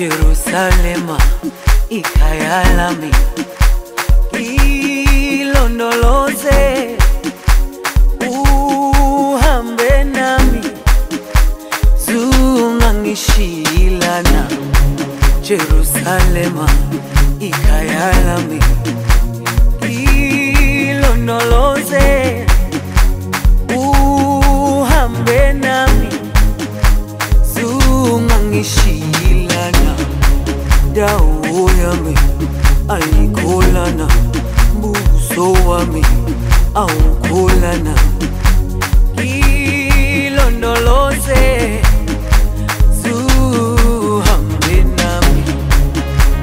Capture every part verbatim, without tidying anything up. Jerusalema ikayalami ilondoloze, uhambe nami zungangishilana. Jerusalema ikayalami ilondoloze, uhambe nami zungangishilana. Dawo yami aikolana, mbuso wami aukolana. Ilondoloze zuhambe nami,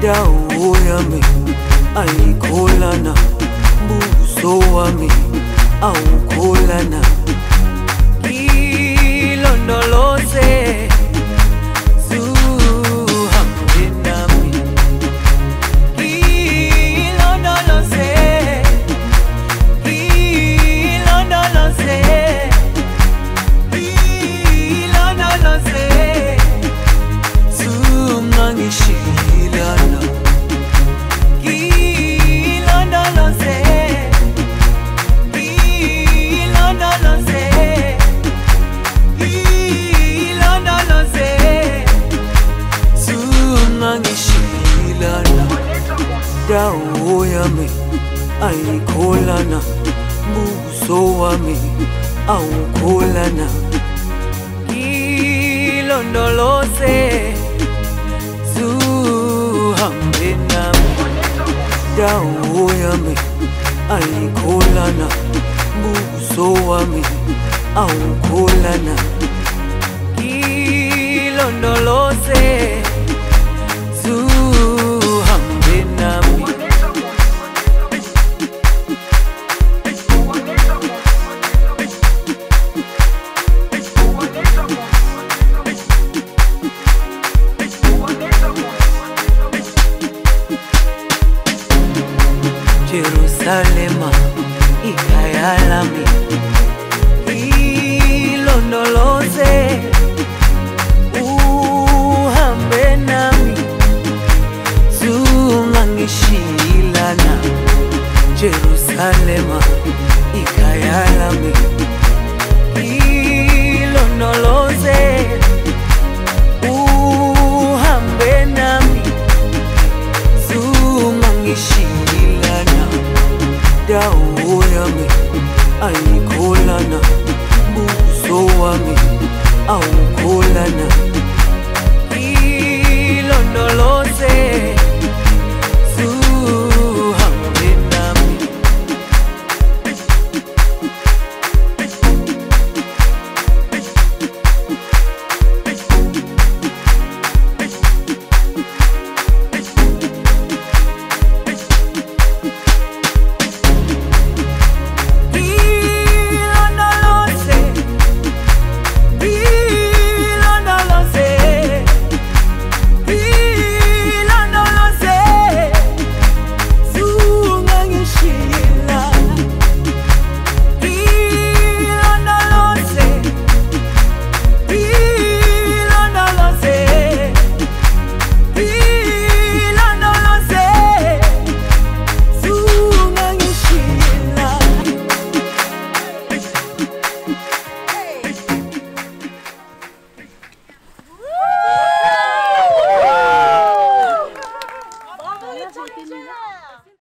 dawo yami aikolana, mbuso wami aukolana. Ilondoloze dawo yami aikolana, mbuso wami aukolana. Ilondoloze zuhambe nami, dawo yami aikolana, mbuso wami aukolana. Ilondoloze zuhambe nami. Jerusalema ikayalami ilondoloze, uhambe nami zungangishilana. Jerusalema ikayalami ilondoloze, uhambe nami zungangishilana. Dawo yami, ai